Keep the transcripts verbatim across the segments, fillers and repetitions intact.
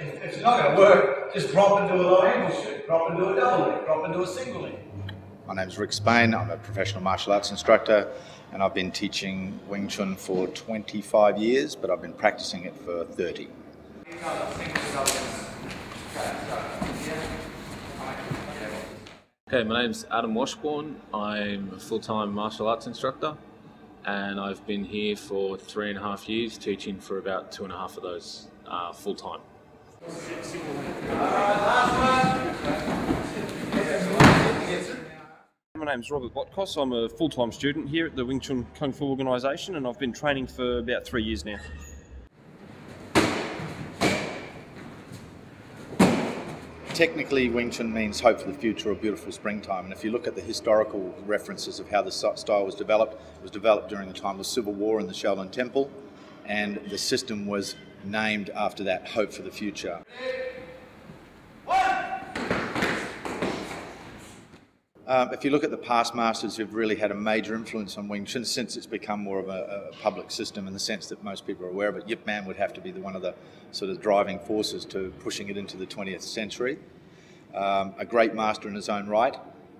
if it's not going to work, just drop into a low angle shoot, drop into a double leg, drop into a single leg. My name's Rick Spain, I'm a professional martial arts instructor and I've been teaching Wing Chun for twenty-five years, but I've been practicing it for thirty. Okay, my name's Adam Washbourne, I'm a full-time martial arts instructor and I've been here for three and a half years, teaching for about two and a half of those uh, full-time. My name's Robert Botkos, I'm a full-time student here at the Wing Chun Kung Fu Organisation and I've been training for about three years now. Technically, Wing Chun means hope for the future or beautiful springtime, and if you look at the historical references of how the style was developed, it was developed during the time of the Civil War in the Shaolin Temple, and the system was named after that, hope for the future. Um, if you look at the past masters who've really had a major influence on Wing Chun since it's become more of a, a public system in the sense that most people are aware of it, Yip Man would have to be the, one of the sort of driving forces to pushing it into the twentieth century. Um, a great master in his own right.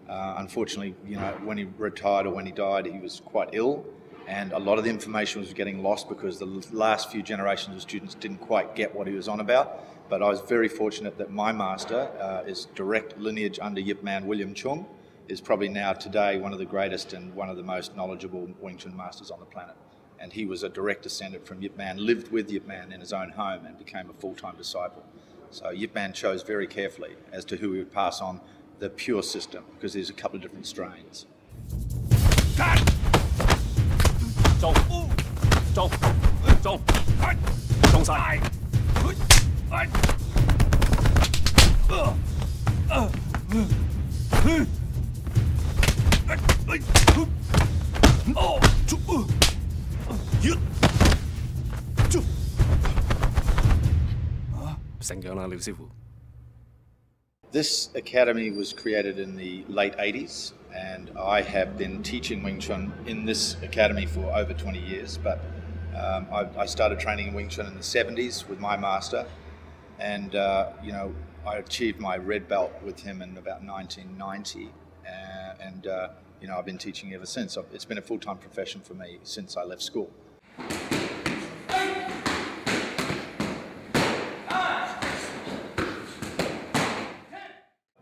Uh, unfortunately, you know, when he retired or when he died, he was quite ill, and a lot of the information was getting lost because the last few generations of students didn't quite get what he was on about. But I was very fortunate that my master uh, is direct lineage under Yip Man, William Chung, is probably now today one of the greatest and one of the most knowledgeable Wing Chun masters on the planet. And he was a direct descendant from Yip Man, lived with Yip Man in his own home and became a full-time disciple. So Yip Man chose very carefully as to who he would pass on the pure system, because there's a couple of different strains. This academy was created in the late eighties, and I have been teaching Wing Chun in this academy for over twenty years, but um, I, I started training in Wing Chun in the seventies with my master, and uh, you know, I achieved my red belt with him in about nineteen ninety, uh, and uh, you know, I've been teaching ever since. I've, it's been a full-time profession for me since I left school.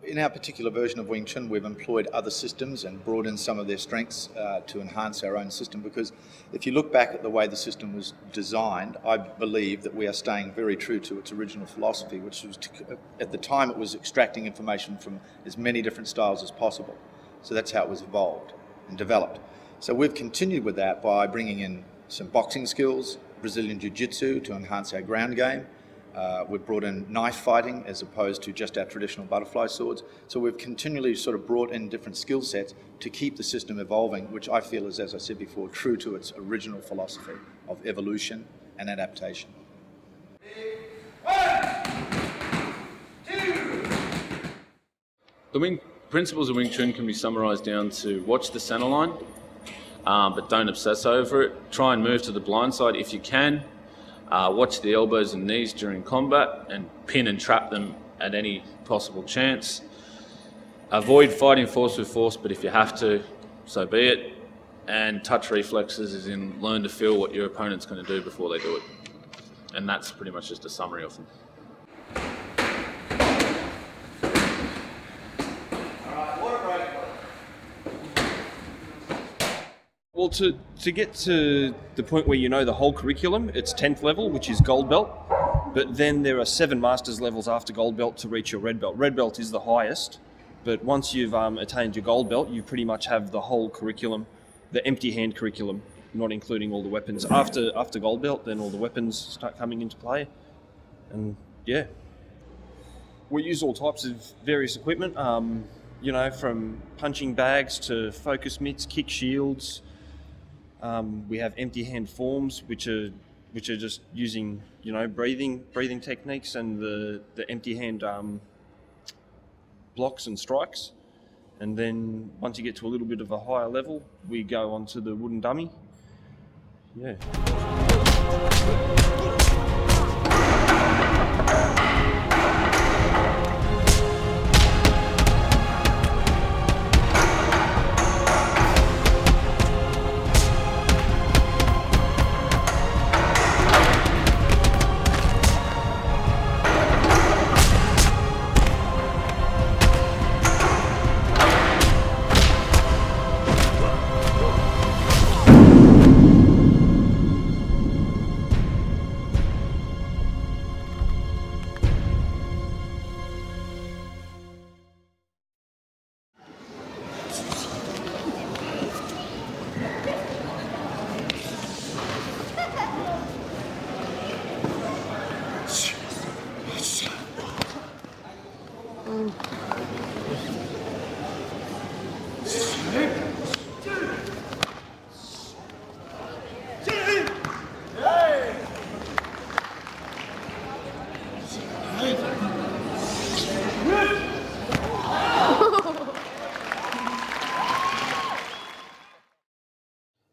In our particular version of Wing Chun, we've employed other systems and brought in some of their strengths uh, to enhance our own system, because if you look back at the way the system was designed, I believe that we are staying very true to its original philosophy, which was, to, at the time it was extracting information from as many different styles as possible. So that's how it was evolved and developed. So we've continued with that by bringing in some boxing skills, Brazilian Jiu-Jitsu to enhance our ground game. Uh, we've brought in knife fighting as opposed to just our traditional butterfly swords. So we've continually sort of brought in different skill sets to keep the system evolving, which I feel is, as I said before, true to its original philosophy of evolution and adaptation. The wing principles of Wing Chun can be summarised down to watch the centre line, um, but don't obsess over it. Try and move to the blind side if you can. Uh, watch the elbows and knees during combat and pin and trap them at any possible chance. Avoid fighting force with force, but if you have to, so be it. And touch reflexes is in learn to feel what your opponent's going to do before they do it. And that's pretty much just a summary of them. Well, to, to get to the point where you know the whole curriculum, it's tenth level, which is gold belt, but then there are seven master's levels after gold belt to reach your red belt. Red belt is the highest, but once you've um, attained your gold belt, you pretty much have the whole curriculum, the empty hand curriculum, not including all the weapons. After, after gold belt, then all the weapons start coming into play, and yeah. We use all types of various equipment, um, you know, from punching bags to focus mitts, kick shields. Um, we have empty hand forms, which are which are just using you know breathing breathing techniques and the the empty hand um, blocks and strikes. And then once you get to a little bit of a higher level, we go on to the wooden dummy. Yeah.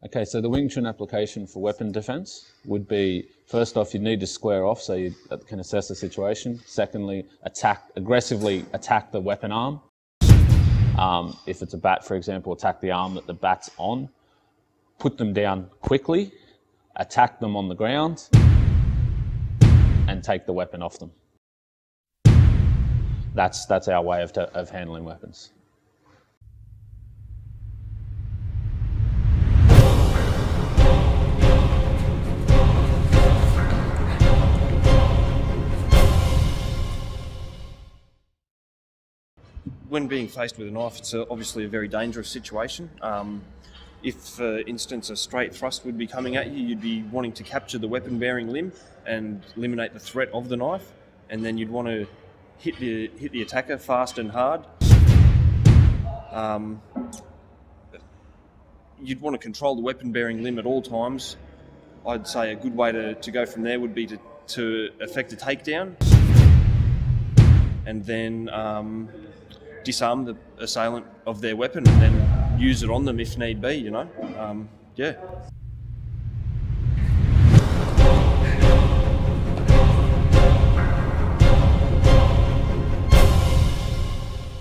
Okay, so the Wing Chun application for weapon defense would be, first off, you need to square off so you can assess the situation. Secondly, attack aggressively attack the weapon arm. Um, if it's a bat, for example, attack the arm that the bat's on. Put them down quickly, attack them on the ground, and take the weapon off them. That's, that's our way of, of handling weapons. When being faced with a knife, it's a, obviously a very dangerous situation. Um, if, for instance, a straight thrust would be coming at you, you'd be wanting to capture the weapon-bearing limb and eliminate the threat of the knife, and then you'd want to hit the, hit the attacker fast and hard. Um, you'd want to control the weapon-bearing limb at all times. I'd say a good way to, to go from there would be to, to effect a takedown, and then um, disarm the assailant of their weapon and then use it on them if need be, you know, um, yeah.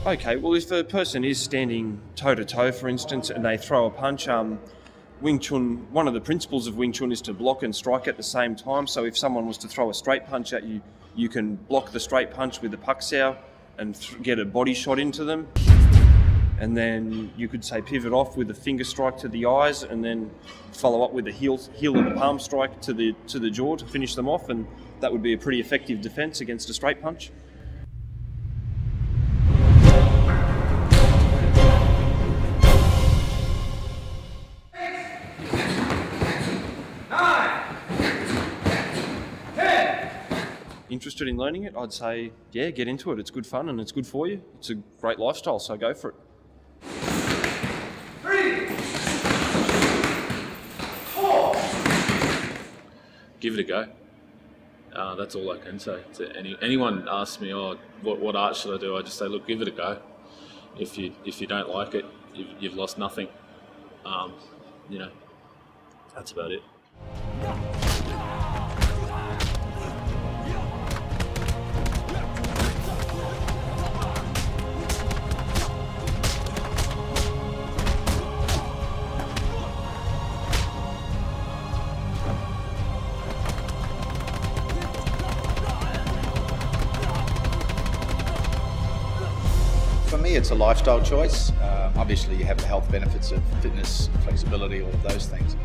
Okay, well, if a person is standing toe-to-toe, for instance, and they throw a punch, um, Wing Chun, one of the principles of Wing Chun is to block and strike at the same time. So if someone was to throw a straight punch at you, you can block the straight punch with the Pak Sao and get a body shot into them, and then you could say pivot off with a finger strike to the eyes, and then follow up with a heel heel of the palm strike to the to the jaw to finish them off, and that would be a pretty effective defense against a straight punch. Interested in learning it, I'd say, yeah, get into it. It's good fun and it's good for you. It's a great lifestyle, so go for it. Three, four. Give it a go. Uh, that's all I can say. To any, anyone asks me, oh, what, what art should I do? I just say, look, give it a go. If you if you don't like it, you've, you've lost nothing. Um, you know, that's about it. It's a lifestyle choice. Uh, obviously, you have the health benefits of fitness, flexibility, all of those things.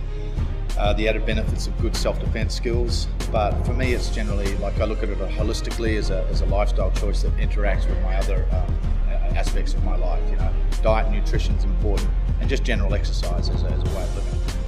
Uh, the added benefits of good self-defense skills. But for me, it's generally, like I look at it holistically as a, as a lifestyle choice that interacts with my other um, aspects of my life. You know, diet and nutrition is important, and just general exercise as a, as a way of living.